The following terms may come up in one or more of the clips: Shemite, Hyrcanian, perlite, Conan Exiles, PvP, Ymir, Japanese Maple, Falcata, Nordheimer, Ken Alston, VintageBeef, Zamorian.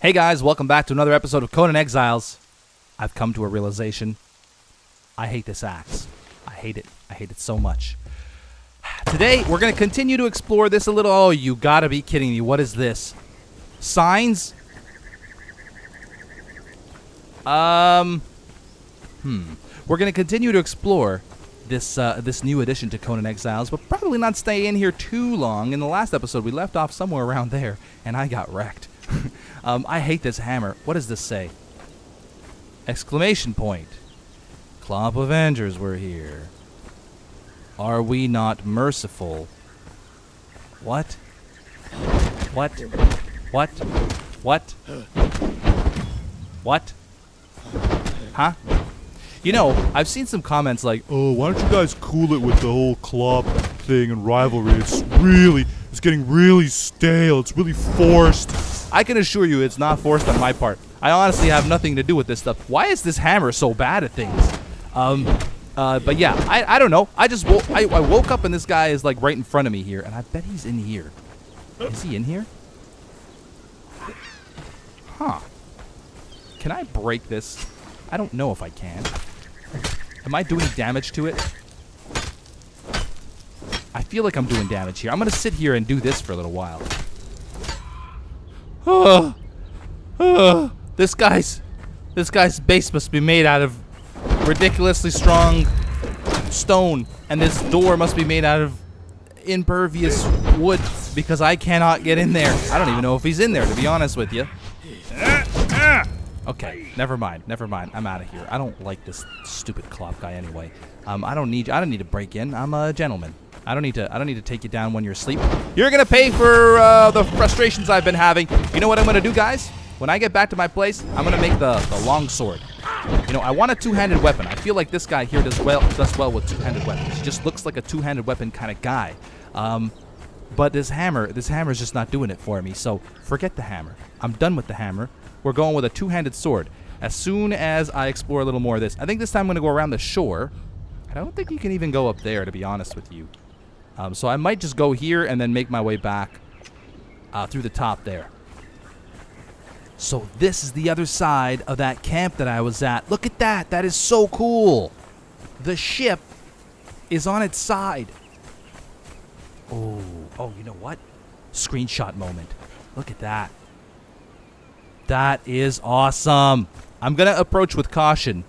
Hey guys, welcome back to another episode of Conan Exiles. I've come to a realization. I hate this axe. I hate it. I hate it so much. Today, we're going to continue to explore this a little. Oh, you gotta be kidding me. What is this? Signs? We're going to continue to explore this, this new addition to Conan Exiles, but probably not stay in here too long. In the last episode, we left off somewhere around there, and I got wrecked. I hate this hammer. What does this say? Exclamation point. Clump of Avengers were here. Are we not merciful? What? What? What? What? What? Huh? You know, I've seen some comments like, oh, why don't you guys cool it with the whole club thing and rivalry? It's getting really stale. It's really forced. I can assure you it's not forced on my part. I honestly have nothing to do with this stuff. Why is this hammer so bad at things? But yeah, I don't know. I woke up and this guy is like right in front of me here, and I bet he's in here. Is he in here? Huh. Can I break this? I don't know if I can. Am I doing damage to it? I feel like I'm doing damage here. I'm gonna sit here and do this for a little while. This guy's base must be made out of ridiculously strong stone, and this door must be made out of impervious wood because I cannot get in there. I don't even know if he's in there, to be honest with you. Okay, never mind. I'm out of here. I don't like this stupid clop guy anyway. I don't need to break in. I'm a gentleman. I don't need to take you down when you're asleep. You're gonna pay for the frustrations I've been having. You know what I'm gonna do, guys? When I get back to my place, I'm gonna make the long sword. You know, I want a two-handed weapon. I feel like this guy here does well with two-handed weapons. He just looks like a two-handed weapon kind of guy. But this hammer is just not doing it for me. So forget the hammer. I'm done with the hammer. We're going with a two-handed sword. As soon as I explore a little more of this, I think this time I'm gonna go around the shore. I don't think you can even go up there, to be honest with you. So I might just go here and then make my way back through the top there. So this is the other side of that camp that I was at. Look at that. That is so cool. The ship is on its side. Oh, you know what? Screenshot moment. Look at that. That is awesome. I'm going to approach with caution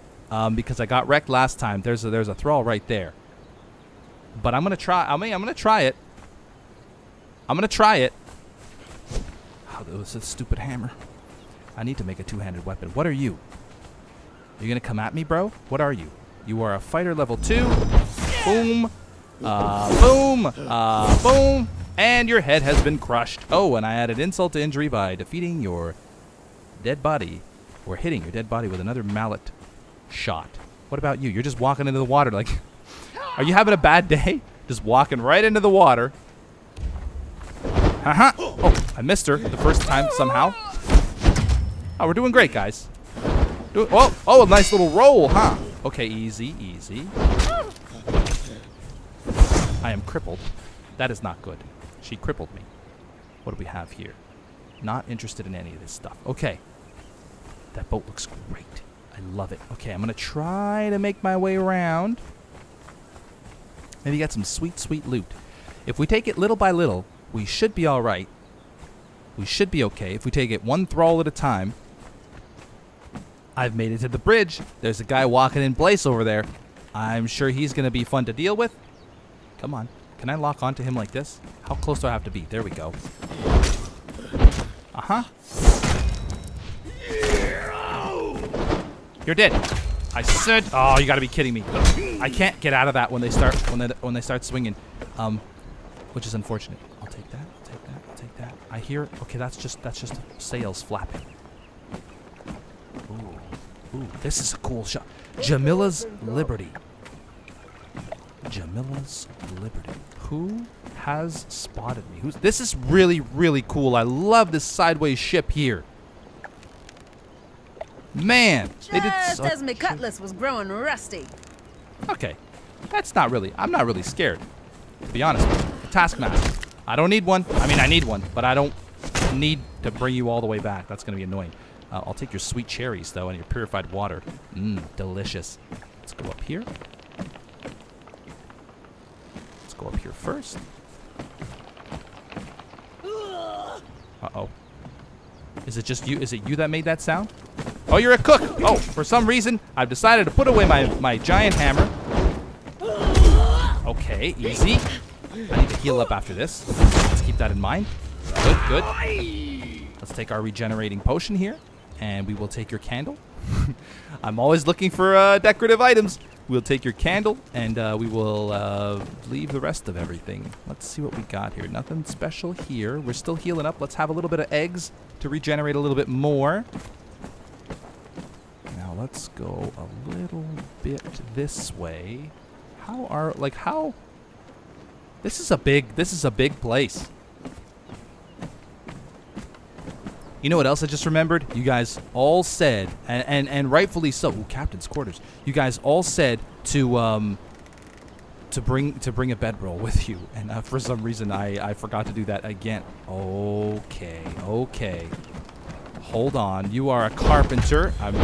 because I got wrecked last time. There's a thrall right there. But I'm gonna try. I'm gonna try it. Oh, that was a stupid hammer. I need to make a two-handed weapon. What are you? You're gonna come at me, bro? What are you? You are a fighter level 2. Boom. Boom. Boom. And your head has been crushed. Oh, and I added insult to injury by defeating your dead body, or hitting your dead body with another mallet shot. What about you? You're just walking into the water like. Are you having a bad day? Just walking right into the water. Haha. Oh, I missed her the first time somehow. Oh, we're doing great, guys. Oh, a nice little roll, huh? Okay, easy. I am crippled. That is not good. She crippled me. What do we have here? Not interested in any of this stuff. Okay. That boat looks great. I love it. Okay, I'm going to try to make my way around. Maybe you got some sweet, sweet loot. If we take it little by little, we should be all right. We should be okay. If we take it one thrall at a time. I've made it to the bridge. There's a guy walking in place over there. I'm sure he's going to be fun to deal with. Come on. Can I lock onto him like this? How close do I have to be? There we go. Uh-huh. You're dead. I said, oh, you gotta be kidding me. I can't get out of that when they start swinging, which is unfortunate. I'll take that, I'll take that. I hear, okay, that's just sails flapping. Ooh, this is a cool shot. Jamila's Liberty. Who has spotted me? This is really, really cool. I love this sideways ship here. Man, they did so as my cutlass was growing rusty. Okay, I'm not really scared, to be honest. Taskmaster, I don't need one. I mean, I need one, but I don't. need to bring you all the way back. That's going to be annoying. I'll take your sweet cherries, though, and your purified water. Mmm, delicious. Let's go up here. Let's go up here first. Uh-oh. Is it just you? Is it you that made that sound? Oh, you're a cook. Oh, for some reason, I've decided to put away my giant hammer. Okay, easy. I need to heal up after this. Let's keep that in mind. Good, good. Let's take our regenerating potion here, and we will take your candle. I'm always looking for decorative items. We'll take your candle, and we will leave the rest of everything. Let's see what we got here. Nothing special here. We're still healing up. Let's have a little bit of eggs to regenerate a little bit more. Now let's go a little bit this way. How are, like, how? This is a big place. You know what else I just remembered? You guys all said, and rightfully so, ooh, Captain's Quarters. You guys all said to bring a bedroll with you, and for some reason I forgot to do that again. Okay, okay. Hold on, you are a carpenter. I'm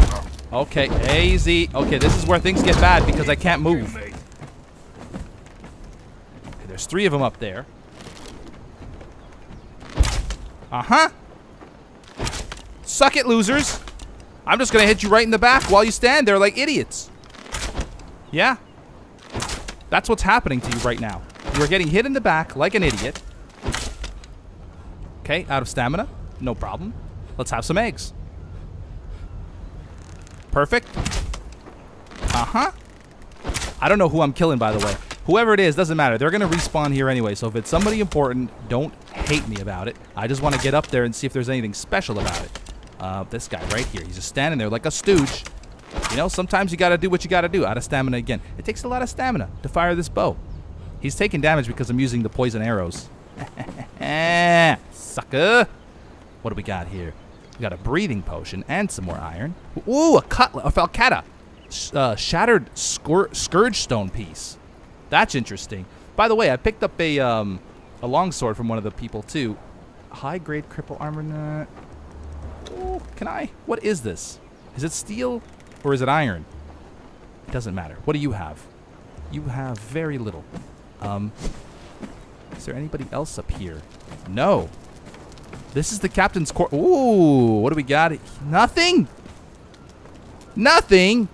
okay, easy. Okay, this is where things get bad because I can't move. Okay, there's three of them up there. Uh huh. Suck it, losers. I'm just going to hit you right in the back while you stand there like idiots. Yeah. That's what's happening to you right now. You're getting hit in the back like an idiot. Okay, out of stamina. No problem. Let's have some eggs. Perfect. Uh-huh. I don't know who I'm killing, by the way. Whoever it is, doesn't matter. They're going to respawn here anyway, so if it's somebody important, don't hate me about it. I just want to get up there and see if there's anything special about it. This guy right here, he's just standing there like a stooge. You know, sometimes you got to do what you got to do. Out of stamina again. It takes a lot of stamina to fire this bow. He's taking damage because I'm using the poison arrows. Sucker. What do we got here? We got a breathing potion and some more iron. Ooh, a cutlet, a falcata. Shattered scourge stone piece. That's interesting. By the way, I picked up a longsword from one of the people too. High-grade cripple armor nut. Ooh, can I? What is this? Is it steel or is it iron? It doesn't matter. What do you have? You have very little. Is there anybody else up here? No. This is the captain's court. Ooh, what do we got? Nothing. Nothing.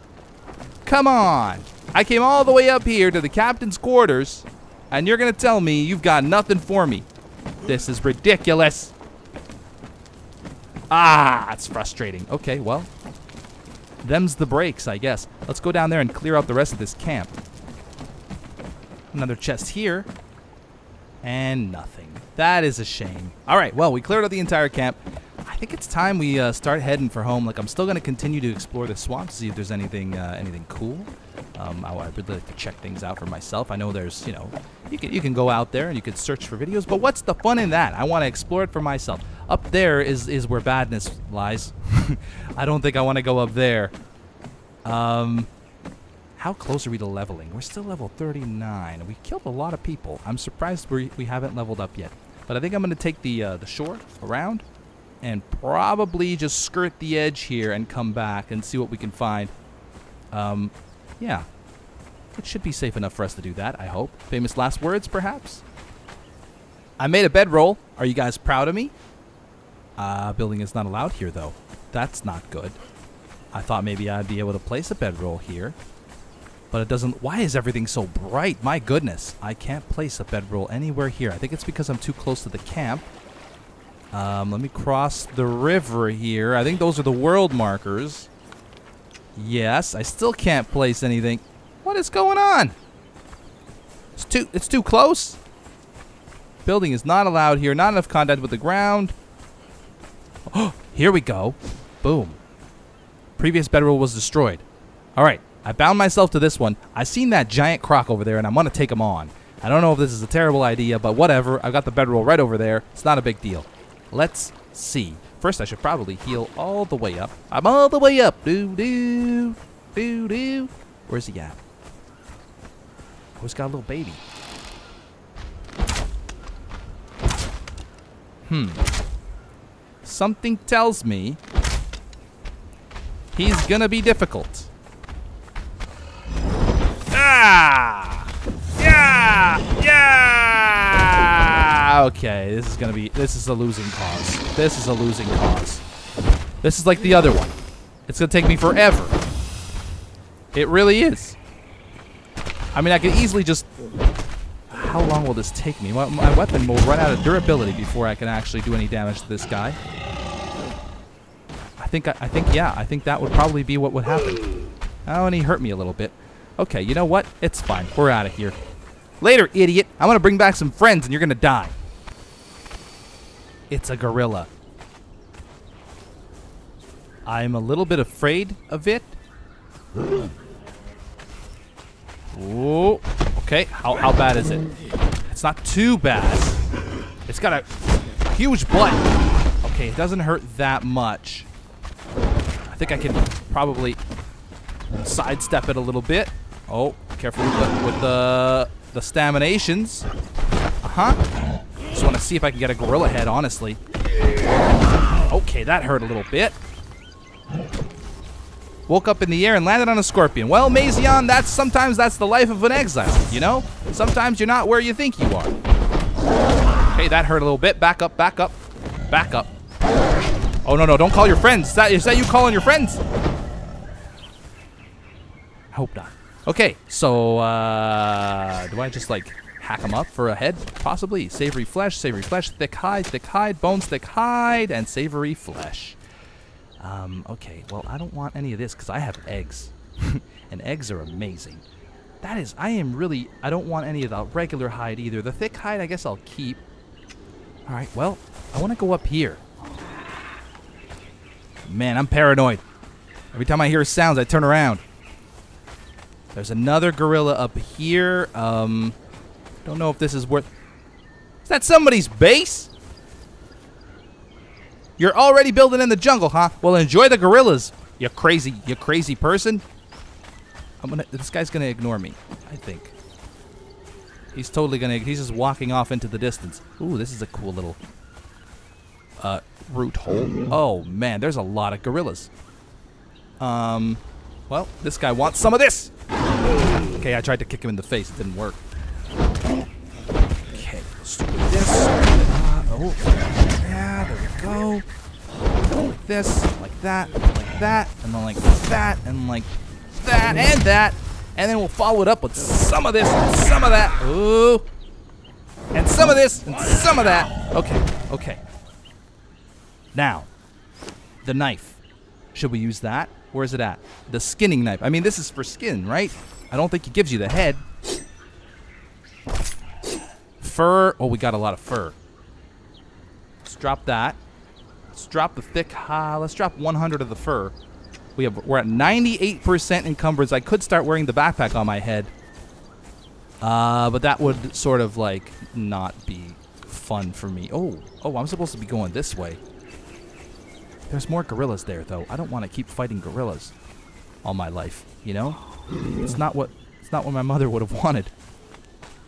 Come on. I came all the way up here to the captain's quarters, and you're gonna tell me you've got nothing for me. This is ridiculous. Ah, it's frustrating. Okay, well, them's the breaks, I guess. Let's go down there and clear out the rest of this camp. Another chest here, and nothing. That is a shame. All right, well, we cleared out the entire camp. I think it's time we start heading for home. Like, I'm still gonna continue to explore the swamp to see if there's anything, anything cool. I would like to check things out for myself. I know there's, you know, you can go out there and you can search for videos, but what's the fun in that? I want to explore it for myself. Up there is where badness lies. I don't think I want to go up there. How close are we to leveling? We're still level 39. We killed a lot of people. I'm surprised we haven't leveled up yet. But I think I'm going to take the shore around and probably just skirt the edge here and come back and see what we can find. Yeah, it should be safe enough for us to do that, I hope. Famous last words, perhaps? I made a bedroll. Are you guys proud of me? Building is not allowed here, though. That's not good. I thought maybe I'd be able to place a bedroll here. But it doesn't... Why is everything so bright? My goodness. I can't place a bedroll anywhere here. I think it's because I'm too close to the camp. Let me cross the river here. I think those are the world markers. Yes, I still can't place anything. What is going on? It's too close. Building is not allowed here. Not enough contact with the ground. Oh, here we go. Boom. Previous bedroll was destroyed. All right, I bound myself to this one. I seen that giant croc over there, and I'm gonna take him on. I don't know if this is a terrible idea, but whatever. I've got the bedroll right over there. It's not a big deal. Let's see. First, I should probably heal all the way up. I'm all the way up. Doo-doo. Doo-doo. Where's he at? Oh, he's got a little baby. Hmm. something tells me he's gonna be difficult. Ah! Yeah! Yeah! Okay, this is gonna be, this is a losing cause. This is a losing cause. This is like the other one. It's gonna take me forever. It really is. I mean, I could easily just... How long will this take me? My weapon will run out of durability before I can actually do any damage to this guy. I think that would probably be what would happen. Oh, and he hurt me a little bit. Okay, you know what? It's fine. We're out of here. Later, idiot. I'm gonna bring back some friends and you're gonna die. It's a gorilla. I'm a little bit afraid of it. Whoa. Okay, how bad is it? It's not too bad. It's got a huge butt. Okay, it doesn't hurt that much. I think I can probably sidestep it a little bit. Oh, careful with the staminations. Uh-huh. Just want to see if I can get a gorilla head, honestly. Okay, that hurt a little bit. Woke up in the air and landed on a scorpion. Well, Mazion, sometimes that's the life of an exile, you know? Sometimes you're not where you think you are. Okay, that hurt a little bit. Back up, back up, back up. Oh, no, no, don't call your friends. Is that you calling your friends? I hope not. Okay, so, do I just, like, hack them up for a head? Possibly. Savory flesh, thick hide, bones, thick hide, and savory flesh. Okay, well, I don't want any of this because I have eggs. And eggs are amazing. That is, I don't want any of the regular hide either. The thick hide, I guess I'll keep. All right, well, I want to go up here. Man, I'm paranoid. Every time I hear sounds, I turn around. There's another gorilla up here. Don't know if this is worth... Is that somebody's base? You're already building in the jungle, huh? Well, enjoy the gorillas, you crazy person. This guy's gonna ignore me, I think. He's totally gonna, he's just walking off into the distance. Ooh, this is a cool little root hole. Oh man, there's a lot of gorillas. Well, this guy wants some of this. Okay, I tried to kick him in the face, it didn't work. Okay, let's do this. Oh. Go like this, like that, and then like that, and like that, and that, and then we'll follow it up with some of this, and some of that, ooh, and some of this, and some of that. Okay, okay. Now, the knife. Should we use that? Where is it at? The skinning knife. I mean, this is for skin, right? I don't think it gives you the head. Fur. Oh, we got a lot of fur. Let's drop that. Let's drop the thick hide. Let's drop 100 of the fur. We're at 98% encumbrance. I could start wearing the backpack on my head, but that would sort of like not be fun for me. Oh, I'm supposed to be going this way. There's more gorillas there, though. I don't want to keep fighting gorillas all my life. You know, it's not what my mother would have wanted.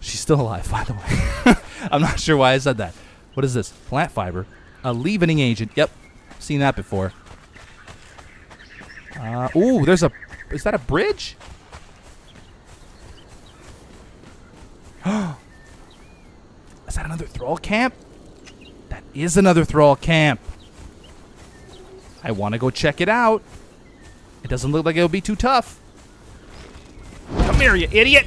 She's still alive, by the way. I'm not sure why I said that. What is this? Plant fiber. A leavening agent. Yep, seen that before. Ooh, there's a... Is that a bridge? Is that another thrall camp? That is another thrall camp. I want to go check it out. It doesn't look like it'll be too tough. Come here, you idiot!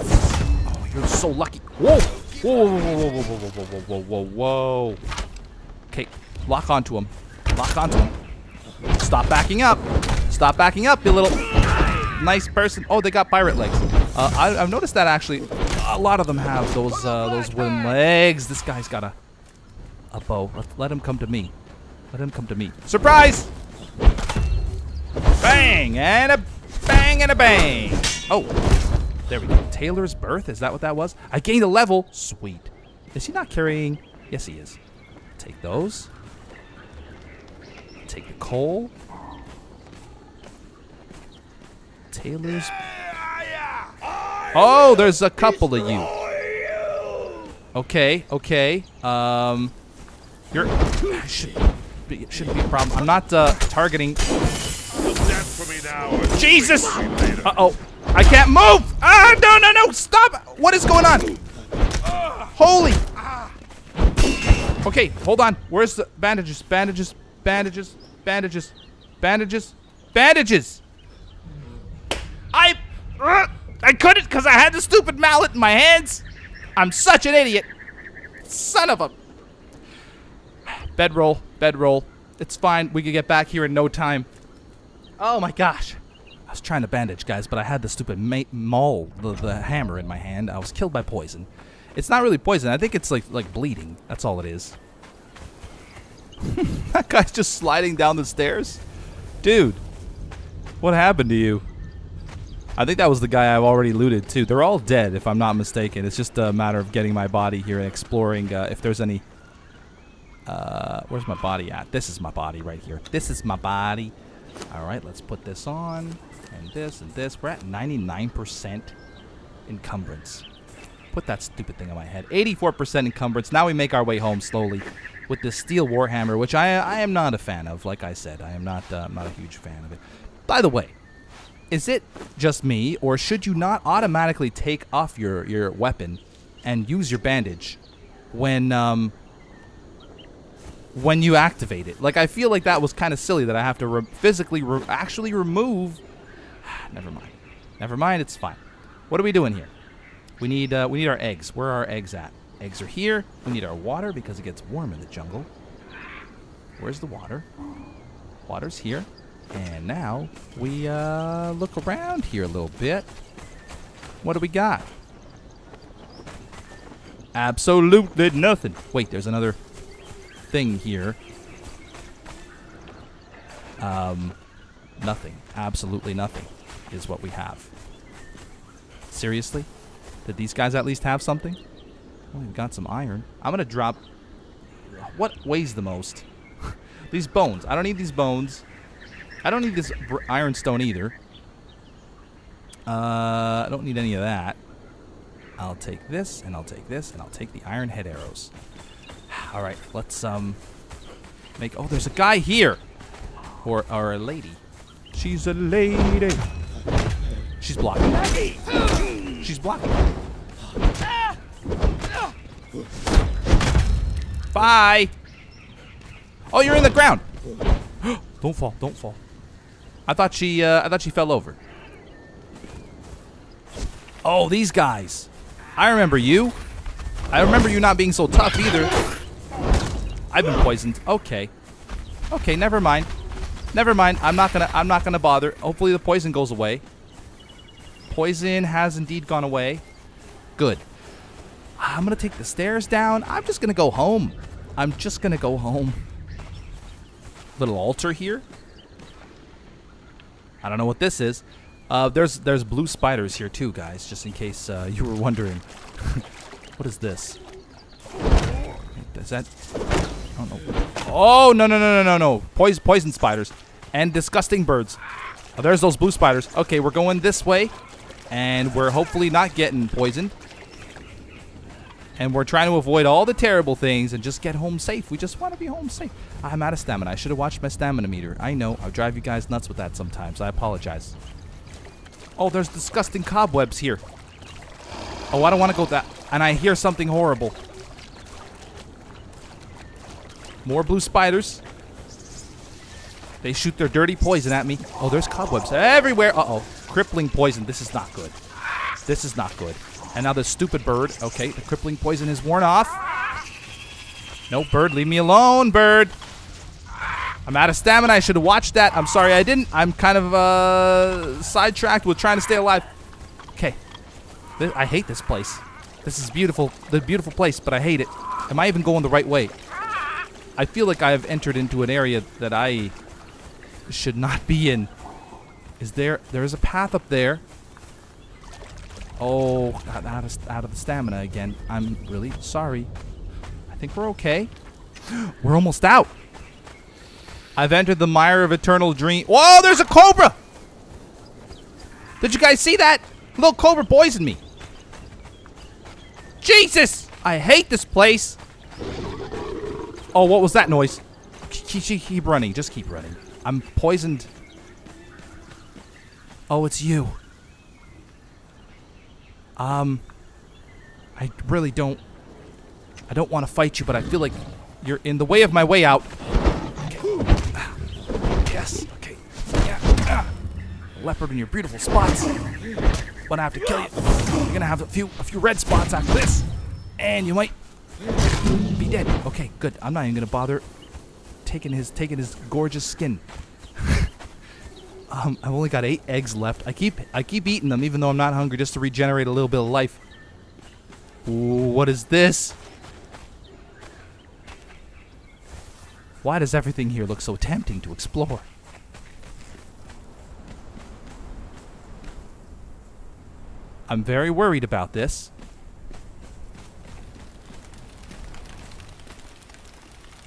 Oh, you're so lucky. Whoa! Whoa, whoa, whoa, whoa, whoa, whoa, whoa, whoa, whoa. Okay, lock onto him. Lock onto him. Stop backing up. Stop backing up, you little nice person. Oh, they got pirate legs. I've noticed that actually a lot of them have those wooden legs. This guy's got a bow. Let him come to me. Let him come to me. Surprise! Bang and a bang and a bang. Oh. There we go. Taylor's Birth? Is that what that was? I gained a level. Sweet. Is he not carrying? Yes, he is. Take those. Take the coal. Taylor's... Oh, there's a couple of you. Okay, okay. You're Shouldn't be a problem. I'm not targeting. Jesus! Uh-oh. I can't move! Ah, no, no, no! Stop! What is going on? Holy! Okay, hold on. Where's the bandages? Bandages, bandages, bandages, bandages, bandages! I couldn't because I had the stupid mallet in my hands! I'm such an idiot! Son of a... Bedroll, bedroll. It's fine. We can get back here in no time. Oh my gosh. I was trying to bandage, guys, but I had the stupid maul, the hammer in my hand. I was killed by poison. It's not really poison. I think it's like bleeding. That's all it is. That guy's just sliding down the stairs? Dude, what happened to you? I think that was the guy I've already looted, too. They're all dead, if I'm not mistaken. It's just a matter of getting my body here and exploring if there's any... where's my body at? This is my body right here. This is my body. All right, let's put this on. And this and this. We're at 99% encumbrance. Put that stupid thing on my head. 84% encumbrance. Now we make our way home slowly with this steel warhammer, which I am not a fan of. Like I said, I am not a huge fan of it. By the way, is it just me, or should you not automatically take off your weapon and use your bandage when you activate it? Like, I feel like that was kind of silly that I have to physically remove. Never mind. Never mind. It's fine. What are we doing here? We need our eggs. Where are our eggs at? Eggs are here. We need our water because it gets warm in the jungle. Where's the water? Water's here. And now, we look around here a little bit. What do we got? Absolutely nothing. Wait, there's another thing here. Nothing. Absolutely nothing is what we have. Seriously? Did these guys at least have something? Well, we've got some iron. I'm going to drop... What weighs the most? These bones. I don't need these bones. I don't need this ironstone either. I don't need any of that. I'll take this, and I'll take this, and I'll take the iron head arrows. All right, let's make... Oh, there's a guy here! Or a lady. She's a lady! She's blocking. She's blocking. Bye! Oh, you're in the ground! Don't fall, don't fall. I thought she fell over. Oh, these guys. I remember you. I remember you not being so tough either. I've been poisoned. Okay. Okay, never mind. Never mind. I'm not gonna bother. Hopefully the poison goes away. Poison has indeed gone away. Good. I'm gonna take the stairs down. I'm just gonna go home. I'm just gonna go home. Little altar here. I don't know what this is. There's blue spiders here too, guys, just in case you were wondering. What is this? Is that? I don't know. Oh no no no no no no! Poison spiders and disgusting birds. Oh, there's those blue spiders. Okay, we're going this way, and we're hopefully not getting poisoned. And we're trying to avoid all the terrible things and just get home safe. We just want to be home safe. I'm out of stamina. I should have watched my stamina meter. I know. I drive you guys nuts with that sometimes. I apologize. Oh, there's disgusting cobwebs here. Oh, I don't want to go that. And I hear something horrible. More blue spiders. They shoot their dirty poison at me. Oh, there's cobwebs everywhere. Uh-oh. Crippling poison. This is not good. This is not good. And now this stupid bird. Okay, the crippling poison is worn off. No, bird, leave me alone, bird. I'm out of stamina. I should have watched that. I'm sorry I didn't. I'm kind of sidetracked with trying to stay alive. Okay. I hate this place. This is beautiful. The beautiful place, but I hate it. Am I even going the right way? I feel like I have entered into an area that I should not be in. Is there... There is a path up there. Oh, out of the stamina again. I'm really sorry. I think we're okay. We're almost out. I've entered the mire of eternal dream. Whoa, there's a cobra! Did you guys see that? A little cobra poisoned me. Jesus! I hate this place. Oh, what was that noise? Keep running. Just keep running. I'm poisoned. Oh, it's you. I really don't... I don't want to fight you, but I feel like you're in the way of my way out. Okay. Yes. Okay. Yeah. Leopard in your beautiful spots. But I have to kill you. You're gonna have a few red spots after this, and you might be dead. Okay, good. I'm not even gonna bother taking his gorgeous skin. I've only got 8 eggs left. I keep eating them, even though I'm not hungry, just to regenerate a little bit of life. Ooh, what is this? Why does everything here look so tempting to explore? I'm very worried about this.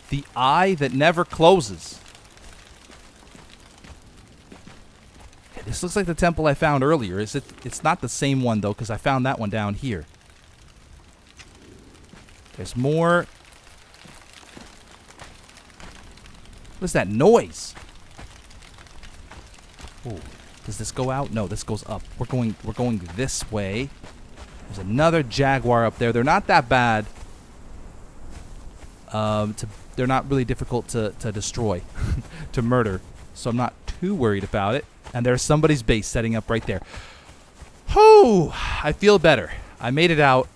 The eye that never closes. This looks like the temple I found earlier. Is it? It's not the same one though, because I found that one down here. There's more. What is that noise? Ooh. Does this go out? No, this goes up. We're going this way. There's another jaguar up there. They're not that bad. They're not really difficult to destroy, to murder. So I'm not too worried about it. And there's somebody's base setting up right there. Whew! I feel better. I made it out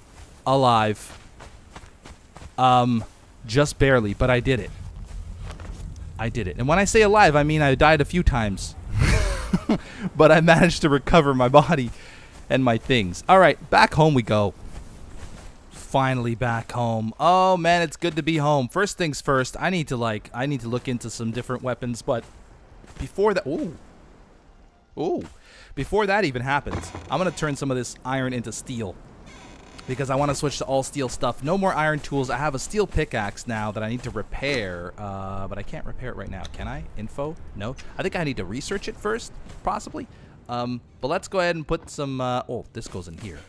alive. Just barely, but I did it. I did it. And when I say alive, I mean I died a few times. But I managed to recover my body and my things. All right, back home we go. Finally back home. Oh man, it's good to be home. First things first, I need to look into some different weapons, but before that, ooh. Before that even happens, I'm going to turn some of this iron into steel because I want to switch to all steel stuff. No more iron tools. I have a steel pickaxe now that I need to repair, but I can't repair it right now. Can I? Info? No. I think I need to research it first, possibly. But let's go ahead and put some, oh, this goes in here.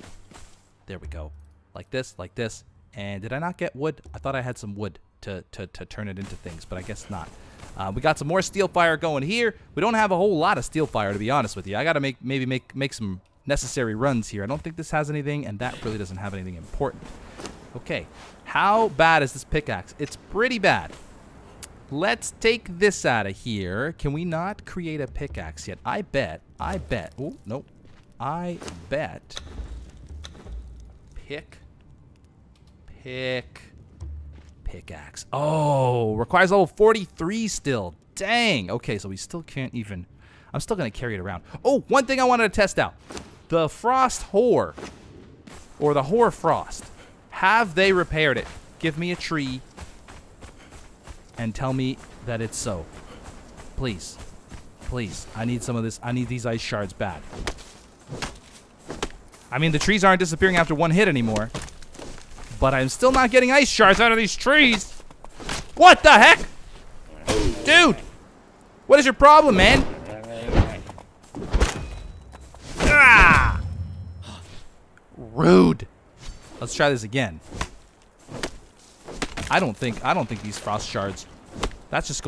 There we go. Like this, and did I not get wood? I thought I had some wood to turn it into things, but I guess not. We got some more steel fire going here. We don't have a whole lot of steel fire, to be honest with you. I gotta maybe make some necessary runs here. I don't think this has anything, and that really doesn't have anything important. Okay, how bad is this pickaxe? It's pretty bad. Let's take this out of here. Can we not create a pickaxe yet? I bet. Oh, nope. I bet. Pickaxe. Oh, requires level 43 still. Dang. Okay, so we still can't even... I'm still going to carry it around. Oh, one thing I wanted to test out. The Frost Hoar, or the Hoar Frost. Have they repaired it? Give me a tree and tell me that it's so. Please. Please. I need some of this. I need these ice shards bad. I mean, the trees aren't disappearing after one hit anymore. But I'm still not getting ice shards out of these trees. What the heck? Dude! What is your problem, man? Ah! Rude. Let's try this again. I don't think these frost shards. That just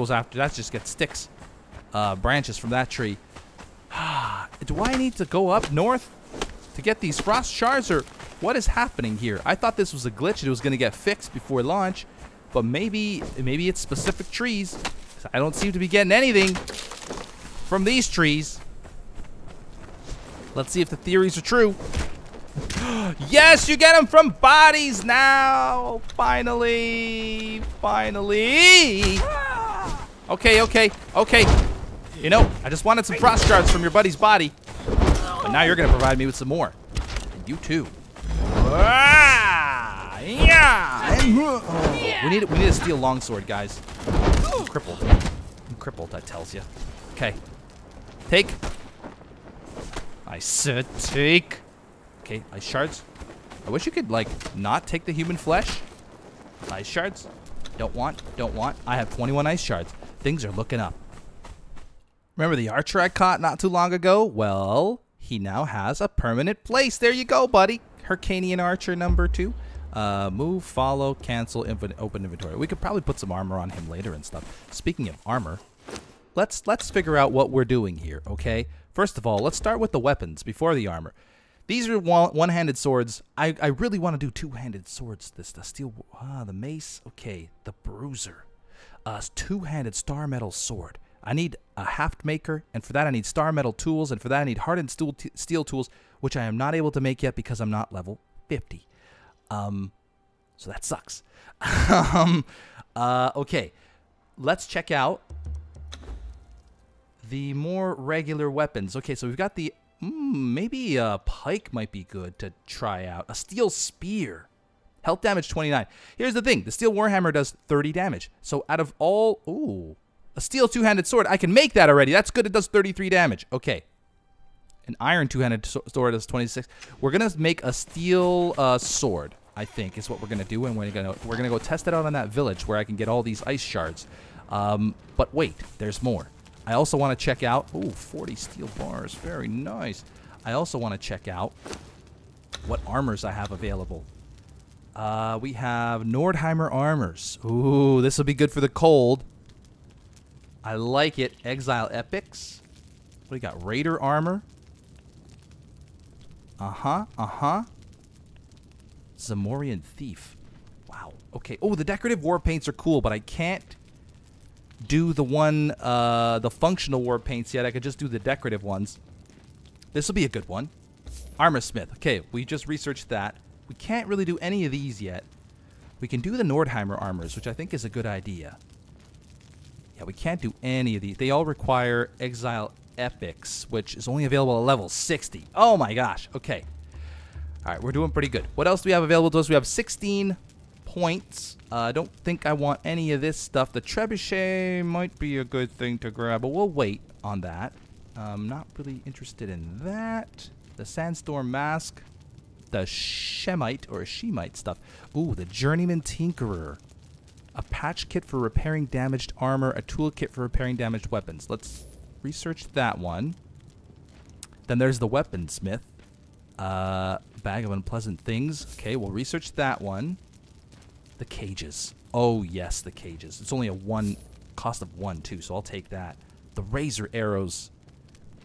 gets sticks. Branches from that tree. Do I need to go up north to get these frost shards, or what is happening here? I thought this was a glitch. It was going to get fixed before launch, but maybe it's specific trees. I don't seem to be getting anything from these trees. Let's see if the theories are true. Yes, you get them from bodies now. Finally. Okay. You know, I just wanted some frost shards from your buddy's body. But now you're going to provide me with some more. And you too. Ah, yeah. Oh, we need a steel longsword, guys. I'm crippled, that tells you. Okay. Take. I said take. Okay, ice shards. I wish you could, like, not take the human flesh. Ice shards. Don't want. I have 21 ice shards. Things are looking up. Remember the archer I caught not too long ago? Well, he now has a permanent place. There you go, buddy. Hyrcanian archer number 2. Move, follow, cancel, open inventory. We could probably put some armor on him later and stuff. Speaking of armor, let's figure out what we're doing here, okay? First of all, let's start with the weapons before the armor. These are one-handed swords. I really want to do two-handed swords. The steel, the mace, okay, the bruiser. Two-handed star metal sword. I need a haft maker, and for that I need star metal tools, and for that I need hardened steel tools, which I am not able to make yet because I'm not level 50. So that sucks. Okay, let's check out the more regular weapons. Okay, so we've got the, maybe a pike might be good to try out. A steel spear. Health damage 29. Here's the thing, the steel warhammer does 30 damage. So out of all, ooh, a steel two-handed sword, I can make that already. That's good, it does 33 damage. Okay. An iron two-handed sword does 26. We're gonna make a steel sword, I think, is what we're gonna do, and we're gonna go test it out on that village where I can get all these ice shards. But wait, there's more. I also want to check out, ooh, 40 steel bars, very nice. I also want to check out what armors I have available. We have Nordheimer armors. Ooh, this will be good for the cold. I like it. Exile Epics. What do we got? Raider armor. Zamorian Thief. Wow. Okay. Oh, the decorative war paints are cool, but I can't do the one, the functional war paints yet. I could just do the decorative ones. This will be a good one. Armor Smith. Okay, we just researched that. We can't really do any of these yet. We can do the Nordheimer armors, which I think is a good idea. Yeah, we can't do any of these. They all require Exile Epics, which is only available at level 60. Oh my gosh. Okay. All right, we're doing pretty good. What else do we have available to us? We have 16 points. I don't think I want any of this stuff. The trebuchet might be a good thing to grab, but we'll wait on that. I'm not really interested in that. The sandstorm mask. The Shemite or Shemite stuff. Ooh, the Journeyman Tinkerer. A patch kit for repairing damaged armor. A toolkit for repairing damaged weapons. Let's research that one. Then there's the Weaponsmith. Bag of Unpleasant Things. Okay, we'll research that one. The cages. Oh, yes, the cages. It's only a cost of 1, too, so I'll take that. The Razor Arrows.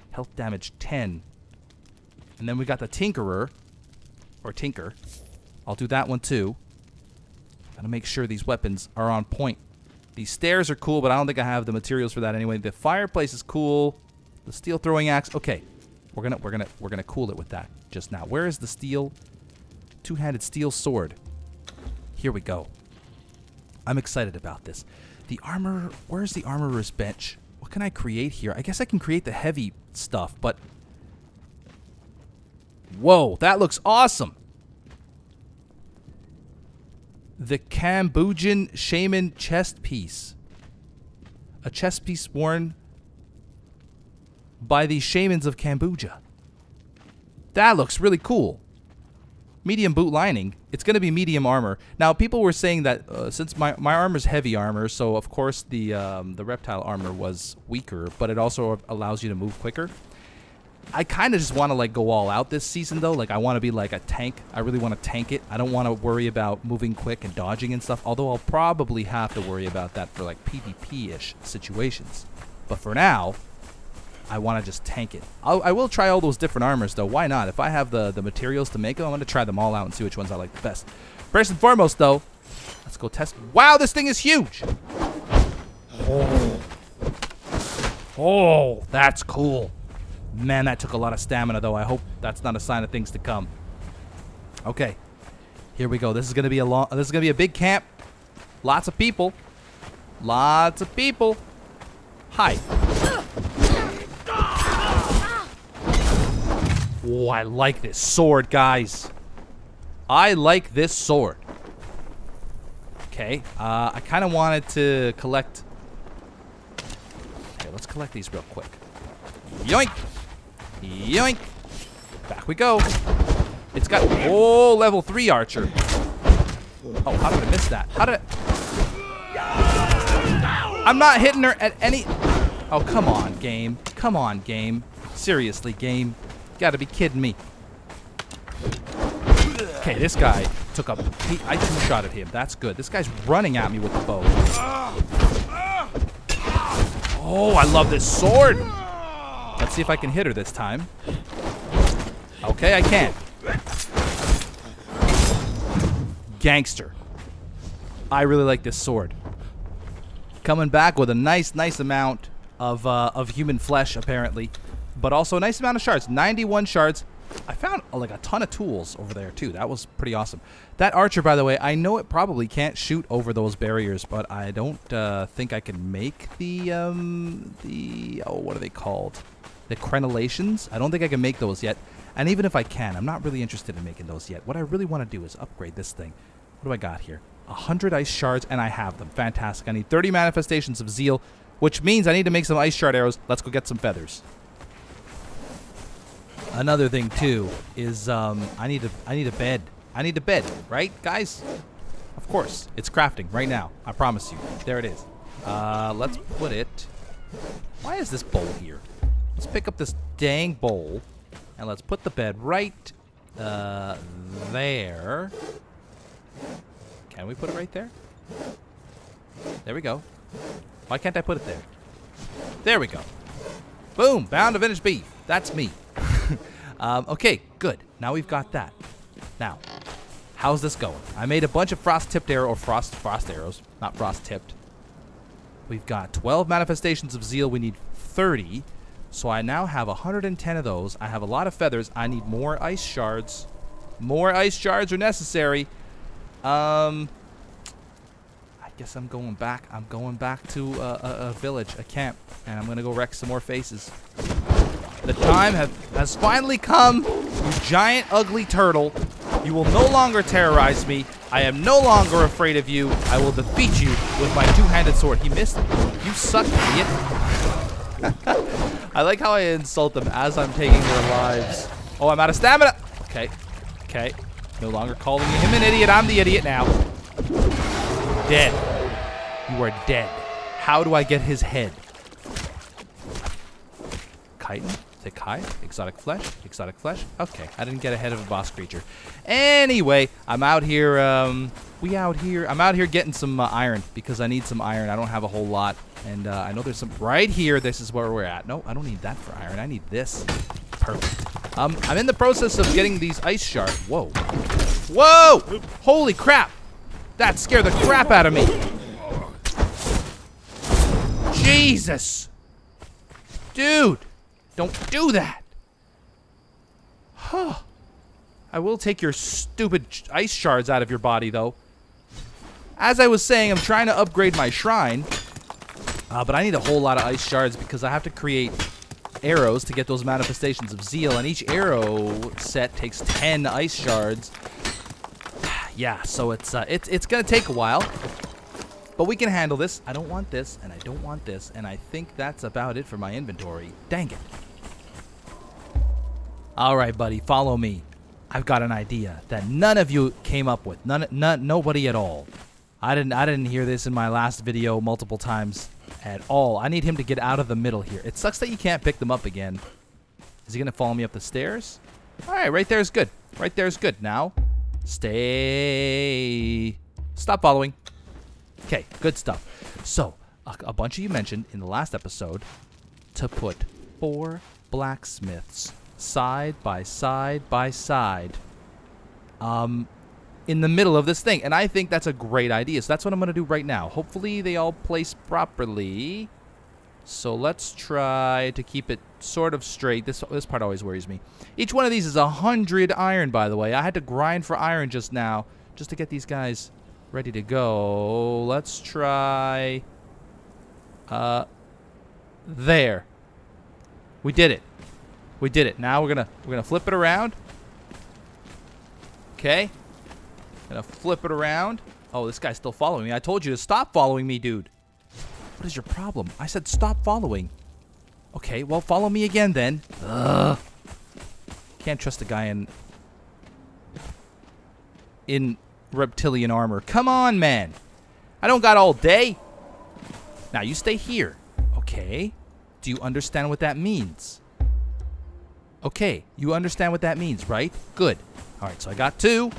Health damage 10. And then we got the Tinkerer. Or Tinker. I'll do that one too. Gotta make sure these weapons are on point. These stairs are cool, but I don't think I have the materials for that anyway. The fireplace is cool. The steel throwing axe. Okay. We're gonna cool it with that just now. Where is the steel? Two-handed steel sword. Here we go. I'm excited about this. The armor, where's the armorer's bench? What can I create here? I guess I can create the heavy stuff, but whoa, that looks awesome! The Cambodian Shaman chest piece. A chest piece worn by the shamans of Cambodia. That looks really cool. Medium boot lining. It's going to be medium armor. Now, people were saying that since my armor's heavy armor, so of course the reptile armor was weaker, but it also allows you to move quicker. I kind of just want to like go all out this season though. Like I want to be like a tank. I really want to tank it. I don't want to worry about moving quick and dodging and stuff. Although I'll probably have to worry about that for like PvP-ish situations. But for now, I want to just tank it. I will try all those different armors though. Why not? If I have the materials to make them, I'm going to try them all out and see which ones I like the best. First and foremost though, let's go test. Wow, this thing is huge. Oh, that's cool. Man, that took a lot of stamina, though. I hope that's not a sign of things to come. Okay, here we go. This is gonna be a long. This is gonna be a big camp. Lots of people. Lots of people. Hi. Oh, I like this sword, guys. I like this sword. Okay. I kind of wanted to collect. Okay, let's collect these real quick. Yoink. Yoink. Back we go. It's got, oh, level 3 archer. Oh, how did I miss that? How did I... I'm not hitting her at any... Oh, come on, game. Come on, game. Seriously, game. You gotta be kidding me. Okay, this guy took up. I two-shotted him. That's good. This guy's running at me with the bow. Oh, I love this sword. Let's see if I can hit her this time. Okay, I can. Gangster. I really like this sword. Coming back with a nice amount of human flesh, apparently. But also a nice amount of shards. 91 shards. I found like a ton of tools over there too. That was pretty awesome. That archer, by the way, I know it probably can't shoot over those barriers, but I don't think I can make the what are they called? The crenellations? I don't think I can make those yet. And even if I can, I'm not really interested in making those yet. What I really want to do is upgrade this thing. What do I got here? 100 ice shards, and I have them. Fantastic. I need 30 manifestations of zeal, which means I need to make some ice shard arrows. Let's go get some feathers. Another thing too is I need a bed. I need a bed, right, guys? Of course, it's crafting right now. I promise you. There it is. Let's put it. Why is this bowl here? Let's pick up this dang bowl, and let's put the bed right there. Can we put it right there? There we go. Why can't I put it there? There we go. Boom! Bound to vintage beef. That's me. Okay, good. Now we've got that. Now, how's this going? I made a bunch of frost-tipped arrows, or frost arrows, not frost-tipped. We've got 12 manifestations of zeal. We need 30. So I now have 110 of those. I have a lot of feathers. I need more ice shards. More ice shards are necessary. I guess I'm going back. I'm going back to a village, a camp, and I'm gonna go wreck some more faces. The time has finally come, you giant ugly turtle. You will no longer terrorize me. I am no longer afraid of you. I will defeat you with my two-handed sword. He missed me. You suck, idiot. I like how I insult them as I'm taking their lives. Oh, I'm out of stamina. Okay, okay. No longer calling him an idiot. I'm the idiot now. Dead. You are dead. How do I get his head? Chitin, thick hide, exotic flesh, exotic flesh. Okay, I didn't get ahead of a boss creature. Anyway, I'm out here, I'm out here getting some iron because I need some iron. I don't have a whole lot, and I know there's some right here. This is where we're at. No, I don't need that for iron. I need this. Perfect. I'm in the process of getting these ice shards. Whoa. Whoa! Holy crap! That scared the crap out of me. Jesus! Dude! Don't do that! Huh. I will take your stupid ice shards out of your body, though. As I was saying, I'm trying to upgrade my shrine. But I need a whole lot of ice shards because I have to create arrows to get those manifestations of zeal. And each arrow set takes 10 ice shards. Yeah, so it's gonna take a while. But we can handle this. I don't want this, and I don't want this, and I think that's about it for my inventory. Dang it. All right, buddy, follow me. I've got an idea that none of you came up with. Nobody at all. I didn't hear this in my last video multiple times at all. I need him to get out of the middle here. It sucks that you can't pick them up again. Is he gonna follow me up the stairs? All right, right there is good. Right there is good. Now, stay. Stop following. Okay, good stuff. So, a bunch of you mentioned in the last episode to put 4 blacksmiths side by side by side in the middle of this thing. And I think that's a great idea. So that's what I'm going to do right now. Hopefully they all place properly. So let's try to keep it sort of straight. This part always worries me. Each one of these is 100 iron, by the way. I had to grind for iron just now just to get these guys ready to go. Let's try there. We did it. We did it. Now we're gonna flip it around. Okay. Gonna flip it around. Oh, this guy's still following me. I told you to stop following me, dude. What is your problem? I said stop following. Okay, well follow me again then. Ugh. Can't trust the guy in reptilian armor. Come on, man. I don't got all day. Now you stay here. Okay. Do you understand what that means? Okay, you understand what that means, right? Good. All right, so I got two.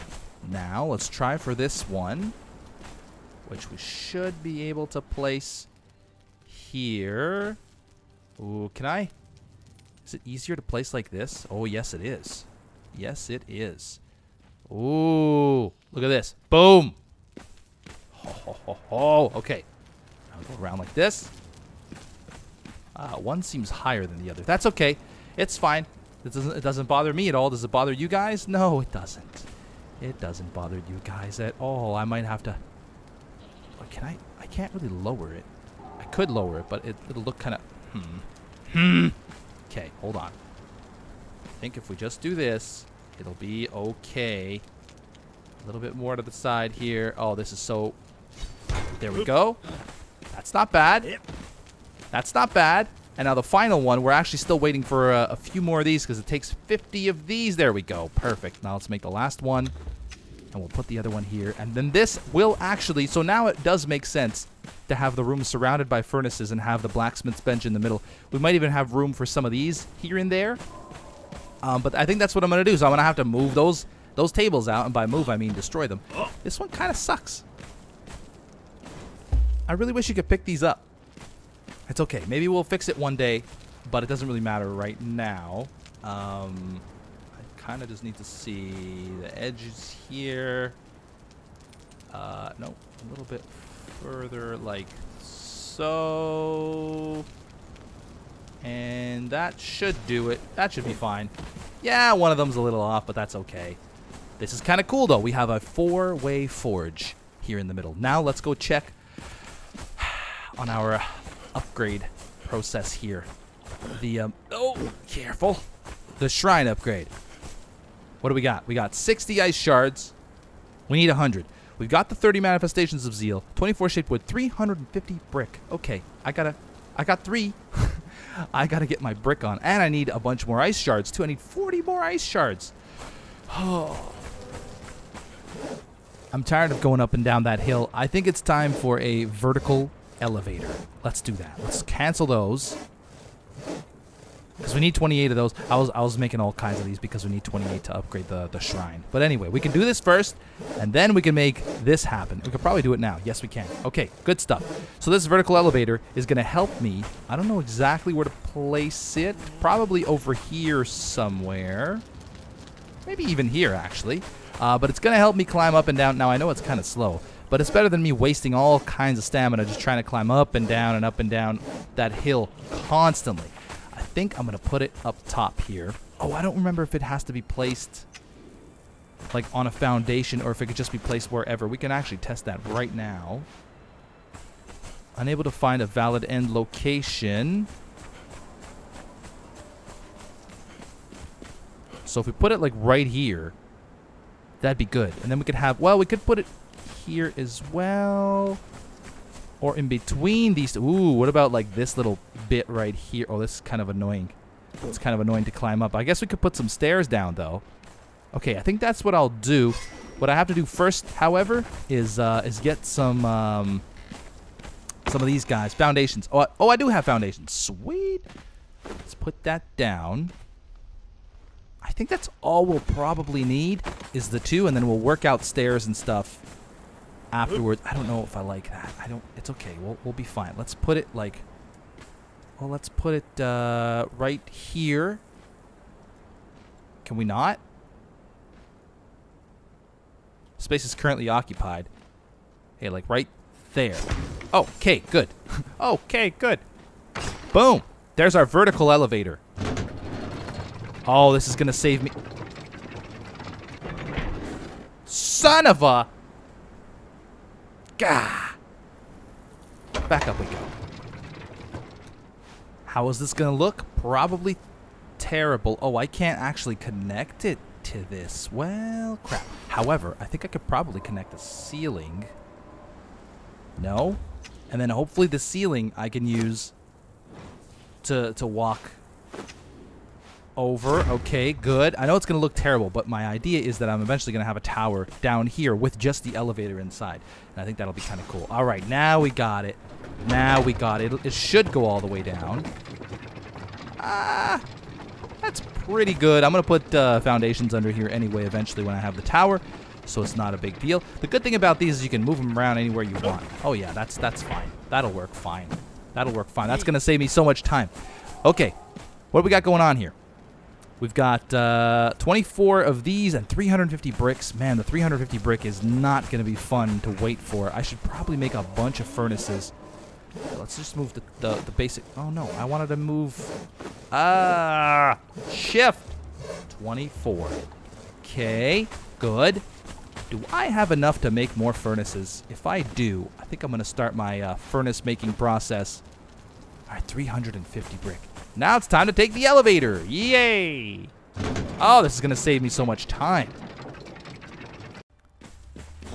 Now let's try for this one, which we should be able to place here. Ooh, can I? Is it easier to place like this? Oh, yes, it is. Yes, it is. Ooh, look at this. Boom. Ho, ho, ho, ho. Okay. I'll go around like this. One seems higher than the other. That's okay. It's fine. It doesn't bother me at all. Does it bother you guys? No, it doesn't. It doesn't bother you guys at all. I might have to... Can I? I can't really lower it. I could lower it, but it'll look kind of... Okay, hold on. I think if we just do this, it'll be okay. A little bit more to the side here. Oh, this is so... There we go. That's not bad. That's not bad. And now the final one, we're actually still waiting for a few more of these because it takes 50 of these. There we go. Perfect. Now let's make the last one. And we'll put the other one here. And then this will actually... So now it does make sense to have the room surrounded by furnaces and have the blacksmith's bench in the middle. We might even have room for some of these here and there. But I think that's what I'm going to do. So I'm going to have to move those tables out. And by move, I mean destroy them. This one kind of sucks. I really wish you could pick these up. It's okay. Maybe we'll fix it one day, but it doesn't really matter right now. I kind of just need to see the edges here. No, a little bit further like so. And that should do it. That should be fine. Yeah, one of them's a little off, but that's okay. This is kind of cool, though. We have a four-way forge here in the middle. Now let's go check on our... upgrade process here. The oh, careful, the shrine upgrade. What do we got? We got 60 ice shards. We need 100. We've got the 30 manifestations of zeal, 24 shaped wood, 350 brick. Okay, I got three. I gotta get my brick on, and I need a bunch more ice shards too. I need 40 more ice shards. Oh, I'm tired of going up and down that hill. I think it's time for a vertical elevator. Let's do that. Let's cancel those because we need 28 of those. I was making all kinds of these because we need 28 to upgrade the shrine. But anyway, we can do this first, and then we can make this happen. We could probably do it now. Yes, we can. Okay, good stuff. So this vertical elevator is going to help me. I don't know exactly where to place it. Probably over here somewhere. Maybe even here, actually. But it's going to help me climb up and down. Now, I know it's kind of slow, but it's better than me wasting all kinds of stamina just trying to climb up and down and up and down that hill constantly. I think I'm going to put it up top here. Oh, I don't remember if it has to be placed like on a foundation or if it could just be placed wherever. We can actually test that right now. Unable to find a valid end location. So if we put it like right here, that'd be good. And then we could have, well, we could put it here as well, or in between these two. Ooh, what about like this little bit right here? Oh, this is kind of annoying. It's kind of annoying to climb up. I guess we could put some stairs down though. Okay, I think that's what I'll do. What I have to do first, however, is get some of these guys foundations. Oh, I do have foundations. Sweet. Let's put that down. I think that's all we'll probably need is the two, and then we'll work out stairs and stuff afterwards. I don't know if I like that. I don't. It's okay. We'll be fine. Let's put it like... Well, let's put it right here. Can we not? Space is currently occupied. Hey, like right there. Okay, good. Okay, good. Boom. There's our vertical elevator. Oh, this is going to save me. Son of a... Gah! Back up we go. How is this going to look? Probably terrible. Oh, I can't actually connect it to this. Well, crap. However, I think I could probably connect the ceiling. No? And then hopefully the ceiling I can use to walk over. Okay, good. I know it's going to look terrible, but my idea is that I'm eventually going to have a tower down here with just the elevator inside. And I think that'll be kind of cool. All right, now we got it. Now we got it. It should go all the way down. Ah! That's pretty good. I'm going to put foundations under here anyway eventually when I have the tower, so it's not a big deal. The good thing about these is you can move them around anywhere you want. Oh, yeah, that's fine. That'll work fine. That'll work fine. That's going to save me so much time. Okay, what do we got going on here? We've got 24 of these and 350 bricks. Man, the 350 brick is not going to be fun to wait for. I should probably make a bunch of furnaces. Let's just move the basic. Oh, no. I wanted to move. Ah, shift. 24. Okay, good. Do I have enough to make more furnaces? If I do, I think I'm going to start my furnace making process. All right, 350 brick. Now it's time to take the elevator. Yay! Oh, this is going to save me so much time.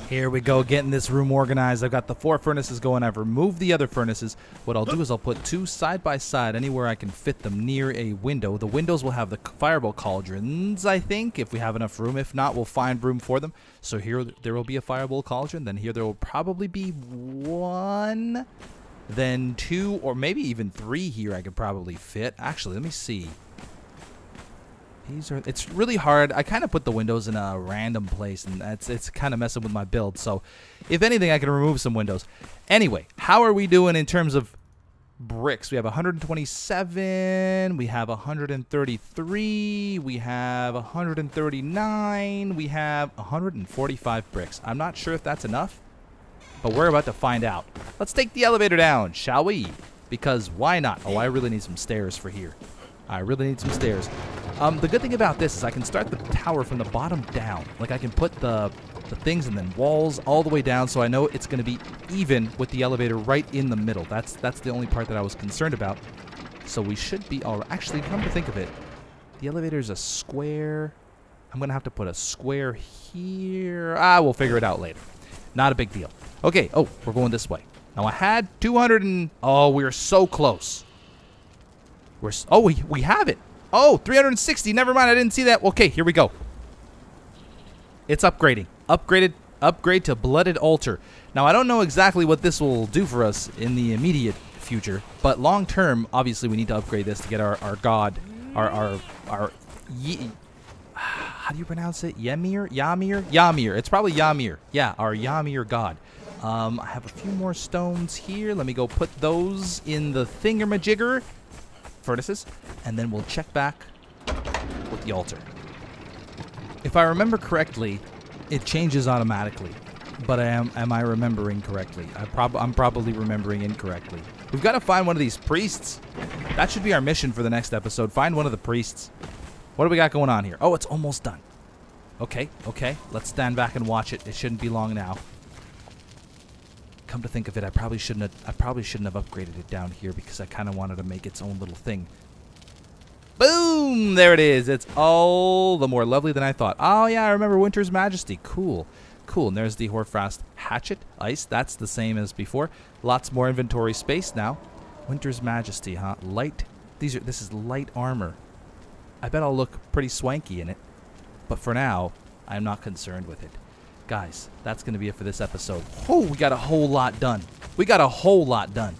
Here we go, getting this room organized. I've got the 4 furnaces going. I've removed the other furnaces. What I'll do is I'll put 2 side by side anywhere I can fit them near a window. The windows will have the fireball cauldrons, I think, if we have enough room. If not, we'll find room for them. So here there will be a fireball cauldron. Then here there will probably be 1... Then 2 or maybe even 3 here I could probably fit. Actually, let me see. These are, it's really hard. I kind of put the windows in a random place, and it's kind of messing with my build. So if anything, I can remove some windows. Anyway, how are we doing in terms of bricks? We have 127. We have 133. We have 139. We have 145 bricks. I'm not sure if that's enough, but we're about to find out. Let's take the elevator down, shall we? Because why not? Oh, I really need some stairs for here. I really need some stairs. The good thing about this is I can start the tower from the bottom down. Like, I can put the things and then walls all the way down, so I know it's going to be even with the elevator right in the middle. That's the only part that I was concerned about. So we should be all right. Actually, come to think of it, the elevator is a square. I'm going to have to put a square here. Ah, we'll figure it out later. Not a big deal. Okay, oh, we're going this way. Now I had 200 and... Oh, we are so close. We're... Oh, we have it. Oh, 360. Never mind, I didn't see that. Okay, here we go. It's upgrading. Upgrade to Blooded Altar. Now, I don't know exactly what this will do for us in the immediate future, but long term, obviously, we need to upgrade this to get our god, our how do you pronounce it? Ymir? Ymir? Ymir. It's probably Ymir. Yeah, our Ymir god. I have a few more stones here. Let me go put those in the thingamajigger furnaces, and then we'll check back with the altar. If I remember correctly, it changes automatically. But am I remembering correctly? I'm probably remembering incorrectly. We've got to find one of these priests. That should be our mission for the next episode. Find one of the priests. What do we got going on here? Oh, it's almost done. Okay, okay. Let's stand back and watch it. It shouldn't be long now. Come to think of it, I probably shouldn't have upgraded it down here because I kind of wanted to make its own little thing. Boom! There it is. It's all the more lovely than I thought. Oh, yeah, I remember Winter's Majesty. Cool. Cool. And there's the Hoarfrost Hatchet. Ice. That's the same as before. Lots more inventory space now. Winter's Majesty, huh? Light. This is light armor. I bet I'll look pretty swanky in it. But for now, I'm not concerned with it. Guys, that's going to be it for this episode. Oh, we got a whole lot done. We got a whole lot done.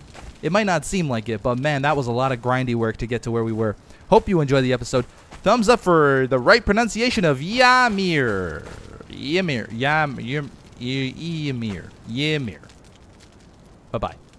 It might not seem like it, but man, that was a lot of grindy work to get to where we were. Hope you enjoyed the episode. Thumbs up for the right pronunciation of Ymir. Ymir. Ymir. Ymir. Ymir. Bye-bye.